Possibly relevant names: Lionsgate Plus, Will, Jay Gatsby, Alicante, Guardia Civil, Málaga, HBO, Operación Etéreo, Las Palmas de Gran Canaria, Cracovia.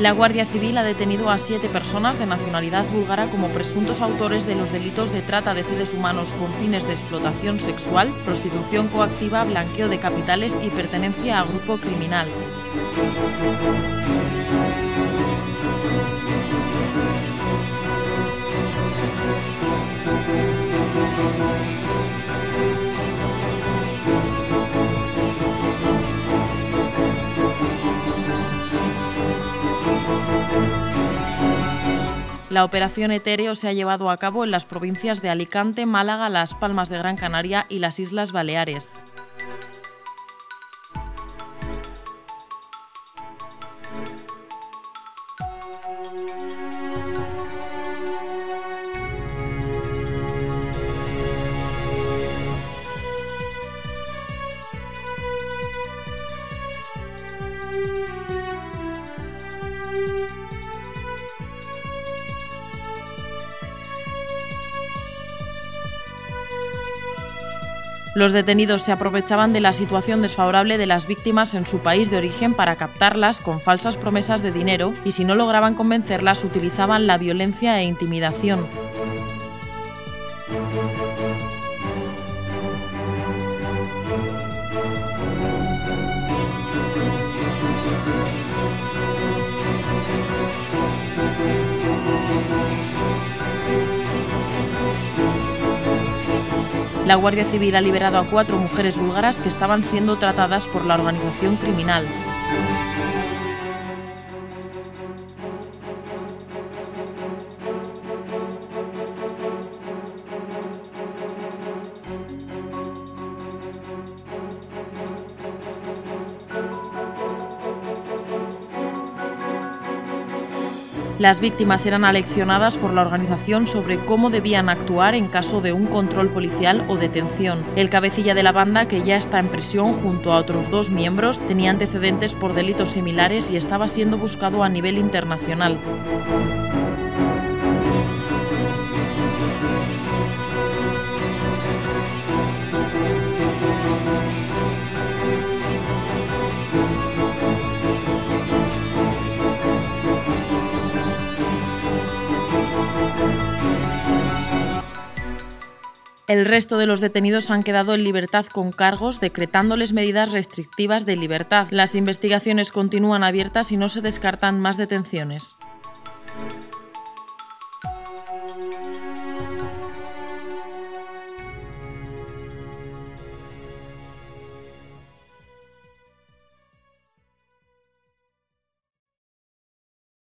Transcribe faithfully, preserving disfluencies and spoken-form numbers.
La Guardia Civil ha detenido a siete personas de nacionalidad búlgara como presuntos autores de los delitos de trata de seres humanos con fines de explotación sexual, prostitución coactiva, blanqueo de capitales y pertenencia a grupo criminal. La Operación Etéreo se ha llevado a cabo en las provincias de Alicante, Málaga, Las Palmas de Gran Canaria y las Islas Baleares. Los detenidos se aprovechaban de la situación desfavorable de las víctimas en su país de origen para captarlas con falsas promesas de dinero y, si no lograban convencerlas, utilizaban la violencia e intimidación. La Guardia Civil ha liberado a cuatro mujeres búlgaras que estaban siendo tratadas por la organización criminal. Las víctimas eran aleccionadas por la organización sobre cómo debían actuar en caso de un control policial o detención. El cabecilla de la banda, que ya está en prisión junto a otros dos miembros, tenía antecedentes por delitos similares y estaba siendo buscado a nivel internacional. El resto de los detenidos han quedado en libertad con cargos, decretándoles medidas restrictivas de libertad. Las investigaciones continúan abiertas y no se descartan más detenciones.